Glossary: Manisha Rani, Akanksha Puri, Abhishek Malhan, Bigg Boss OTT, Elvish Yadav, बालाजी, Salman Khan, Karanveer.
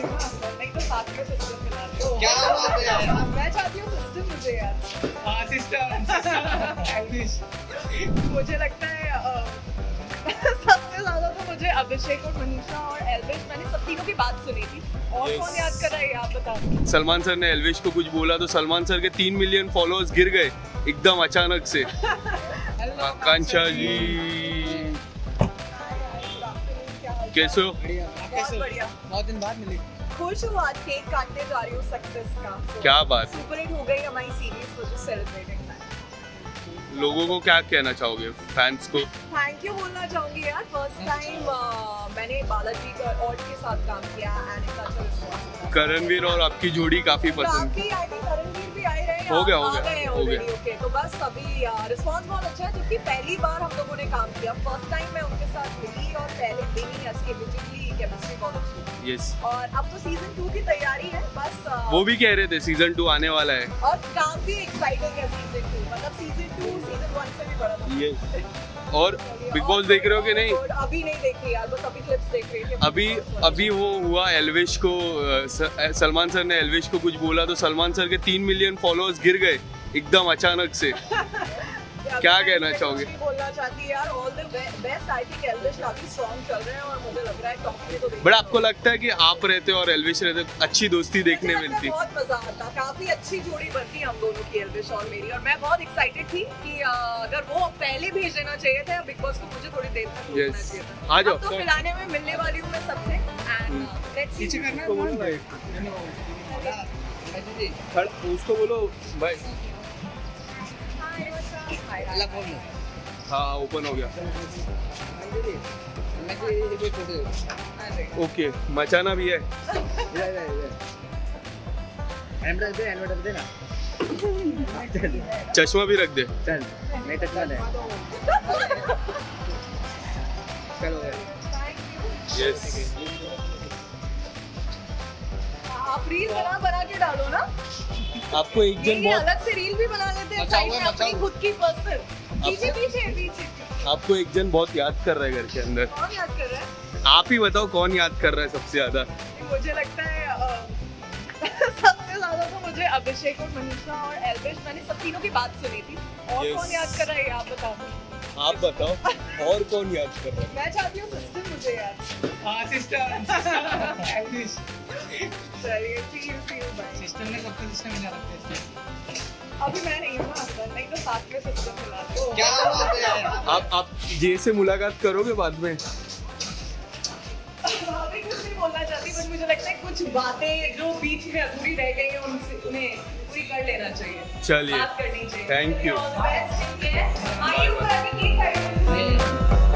रही हूँ लाइक तो साथ में सिस्टर बनाती हूँ। क्या बात है, मैं चाहती हूँ सिस्टर मुझे यार सिस्टर। मुझे लगता है सबसे ज़्यादा तो मुझे अभिषेक और मनीषा और एल्विश, मैंने सब तीनों की बात सुनी थी और कौन याद कर रहा है आप बताओ। सलमान सर ने एल्विश को कुछ बोला तो सलमान सर के 3 मिलियन फॉलोअर्स गिर गए एकदम अचानक से। आकांक्षा जी कैसे हो? बढ़िया, बहुत दिन बाद मिले। खुश हूँ, आज केक काटने जा रही हूँ सक्सेस का। क्या बात, सुपर हिट हो गई हमारी सीरीज तो सेलिब्रेटिंग। लोगों को क्या कहना चाहोगे, फैंस को? थैंक यू बोलना चाहूँगी यार, फर्स्ट टाइम मैंने बालाजी का और के साथ काम किया and it's a response. Karanveer और आपकी जोड़ी काफी पसंद की। आई थिंक करणवीर भी आए रहे हैं, हो गया ओके। तो बस अभी रिस्पॉन्स बहुत अच्छा है, जबकि पहली बार हम लोगों ने काम किया, फर्स्ट टाइम मैं उनके साथ मिली और पहले दिन ही अनस्क्रिप्टेडली केमिस्ट्री कॉलेज। यस, और अब तो सीजन 2 की तैयारी है बस। वो भी कह रहे थे सीजन 2 आने वाला है और काफी एक्साइटिंग है सीजन 2, मतलब सीजन 2 सीजन 1 से भी बड़ा था। यस, और बिग बॉस देख रहे हो कि नहीं? अभी नहीं देख रही यार, बस अभी क्लिप्स देख रही है। अभी वो हुआ एल्विश को, सलमान सर ने एल्विश को कुछ बोला तो सलमान सर के 3 मिलियन फॉलोअर्स गिर गए एकदम अचानक से। क्या कहना चाहोगे? बोलना चाहती है यार all the best. I think Elvish काफी स्ट्रांग चल रहे हैं और मुझे लग रहा है टॉप पे तो। बट आपको लगता है कि आप रहते और एल्विश रहते अच्छी दोस्ती देखने मिलती? बहुत मजा आता, काफी अच्छी जोड़ी बनती हम दोनों की, एल्विश और मेरी। और मैं बहुत एक्साइटेड थी कि अगर वो पहले भेज देना चाहिए था बिग बॉस को, मुझे थोड़ी देर तक रुकना चाहिए था। आज तो मिलाने में मिलने वाली हूँ मैं सबसे एंड लेट्स सी उसको बोलो भाई। हाँ, ओपन हो गया। ओके, मचाना भी है। चश्मा भी रख दे। यस, आप रील बना के डालो ना। आपको एक जन बहुत अलग से रील भी बना लेते हैं साइड में अपनी खुद की पर्सनल। पीछे आपको एक जन बहुत याद कर रहा है घर के अंदर। कौन याद कर रहा है? आप ही बताओ कौन याद कर रहा है सबसे ज्यादा? मुझे लगता है सबसे ज्यादा तो मुझे अभिषेक और मनीषा और एल्विश, मैंने सब तीनों की बात सुनी थी और कौन याद कर रहा है आप बताओ। आप बताओ और कौन याद कर रहा है? मैं चाहती हूँ सिस्टर मुझे याद। सिस्टर एल्विश। सिस्टर ने सबके सिस्टर मिला रखते हैं। अभी मैं नहीं हूँ नहीं तो साथ में सिस्टर मिला दो। क्या बात है यार, आप जे से मुलाकात करोगे बाद में? अभी कुछ नहीं बोलना चाहती, बस मुझे लगता है कुछ बातें जो बीच में अधूरी रह गई हैं उन्हें पूरी कर लेना चाहिए। चलिए, थैंक यू।